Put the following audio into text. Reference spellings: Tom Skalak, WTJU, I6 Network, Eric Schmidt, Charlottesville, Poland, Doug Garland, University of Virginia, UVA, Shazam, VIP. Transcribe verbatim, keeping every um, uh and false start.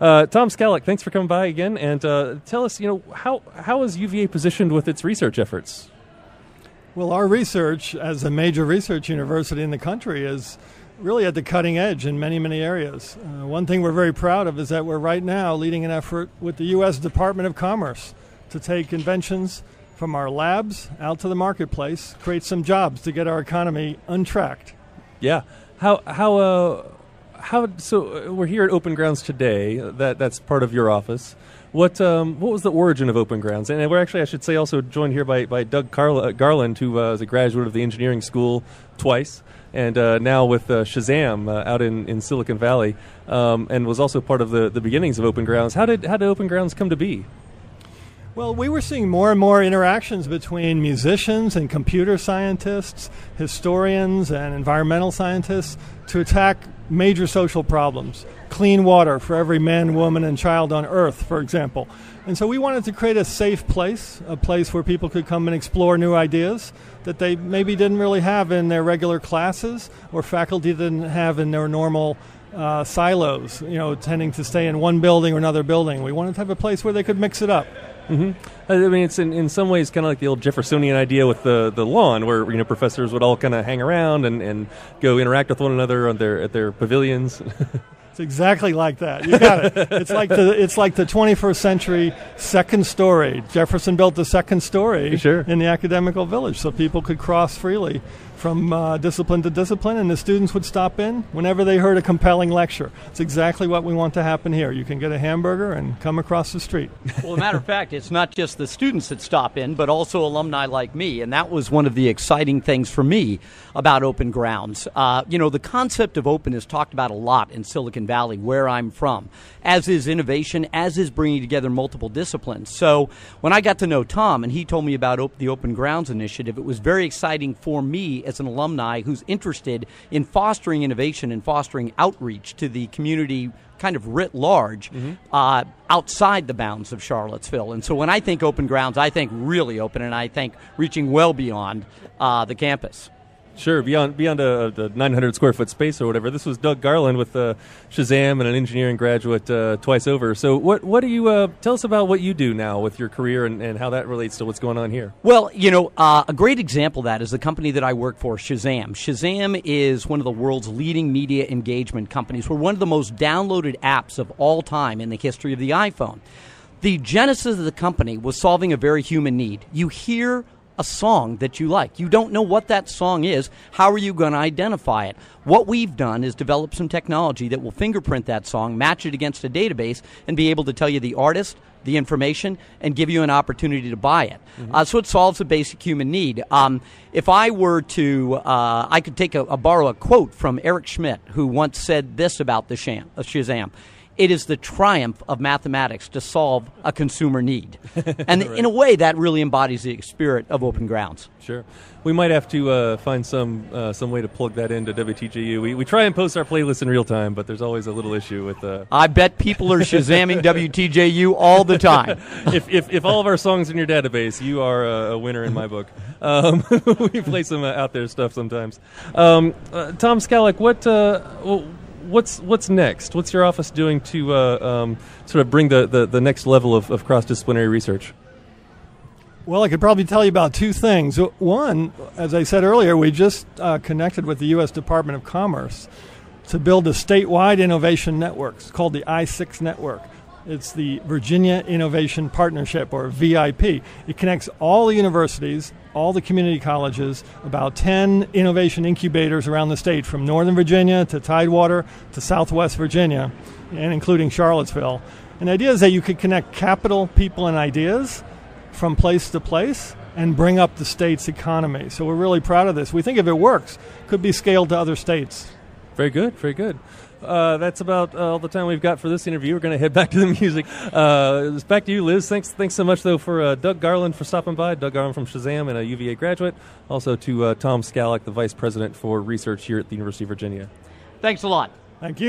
Uh, Tom Skalak, thanks for coming by again, and uh, tell us, you know, how how is U V A positioned with its research efforts? Well, our research, as a major research university in the country, is really at the cutting edge in many, many areas. Uh, one thing we're very proud of is that we're right now leading an effort with the U S Department of Commerce to take inventions from our labs out to the marketplace, create some jobs to get our economy untracked. Yeah. How, how, uh, how, so we're here at Open Grounds today. That, that's part of your office. What um, what was the origin of Open Grounds? And we're actually, I should say, also joined here by, by Doug Carla, Garland, who uh, is a graduate of the engineering school twice, and uh, now with uh, Shazam uh, out in, in Silicon Valley, um, and was also part of the, the beginnings of Open Grounds. How did, how did Open Grounds come to be? Well, we were seeing more and more interactions between musicians and computer scientists, historians and environmental scientists to attack major social problems. Clean water for every man, woman, and child on Earth, for example. And so we wanted to create a safe place, a place where people could come and explore new ideas that they maybe didn't really have in their regular classes, or faculty didn't have in their normal uh, silos, you know, tending to stay in one building or another building. We wanted to have a place where they could mix it up. Mm-hmm. I mean, it's in, in some ways kind of like the old Jeffersonian idea with the, the lawn, where, you know, professors would all kind of hang around and, and go interact with one another on their, at their pavilions. It's exactly like that. You got it. It's like the it's like the twenty-first century second story. Jefferson built the second story sure. in the academical village so people could cross freely from uh, discipline to discipline, and the students would stop in whenever they heard a compelling lecture. It's exactly what we want to happen here. You can get a hamburger and come across the street. Well, as a matter of fact, it's not just the students that stop in, but also alumni like me, and that was one of the exciting things for me about Open Grounds. Uh, you know, the concept of open is talked about a lot in Silicon Valley, where I'm from, as is innovation, as is bringing together multiple disciplines. So when I got to know Tom and he told me about op- the Open Grounds initiative, it was very exciting for me as an alumni who's interested in fostering innovation and fostering outreach to the community kind of writ large, mm-hmm. uh, outside the bounds of Charlottesville. And so when I think Open Grounds, I think really open, and I think reaching well beyond uh, the campus. Sure, beyond beyond a, the nine hundred square foot space or whatever. This was Doug Garland with uh, Shazam, and an engineering graduate uh, twice over. So what what do you, uh, tell us about what you do now with your career, and, and how that relates to what's going on here? Well, you know, uh, a great example of that is the company that I work for, Shazam. Shazam is one of the world's leading media engagement companies. We're one of the most downloaded apps of all time in the history of the iPhone. The genesis of the company was solving a very human need. You hear a song that you like. You don't know what that song is. How are you going to identify it? What we've done is develop some technology that will fingerprint that song, match it against a database, and be able to tell you the artist, the information, and give you an opportunity to buy it. Mm-hmm. Uh, so it solves a basic human need. Um, if I were to, uh, I could take a, a borrow a quote from Eric Schmidt, who once said this about the sham, uh, Shazam. It is the triumph of mathematics to solve a consumer need. And right. in a way, that really embodies the spirit of Open Grounds. Sure. We might have to uh, find some uh, some way to plug that into W T J U. We, we try and post our playlist in real time, but there's always a little issue with... Uh... I bet people are shazamming W T J U all the time. if, if if all of our songs in your database, you are a, a winner in my book. Um, we play some uh, out there stuff sometimes. Um, uh, Tom Skalak, what... Uh, well, What's what's next? What's your office doing to uh, um, sort of bring the, the, the next level of, of cross-disciplinary research? Well, I could probably tell you about two things. One, as I said earlier, we just uh, connected with the U S Department of Commerce to build a statewide innovation network. It's called the I six Network. It's the Virginia Innovation Partnership, or V I P. It connects all the universities, all the community colleges, about ten innovation incubators around the state, from Northern Virginia to Tidewater to Southwest Virginia, and including Charlottesville. And the idea is that you could connect capital, people, and ideas from place to place and bring up the state's economy. So we're really proud of this. We think if it works, it could be scaled to other states. Very good, very good. Uh, that's about uh, all the time we've got for this interview. We're going to head back to the music. Uh, it's back to you, Liz. Thanks thanks so much, though, for uh, Doug Garland for stopping by. Doug Garland from Shazam, and a U V A graduate. Also to uh, Tom Skalak, the Vice President for Research here at the University of Virginia. Thanks a lot. Thank you.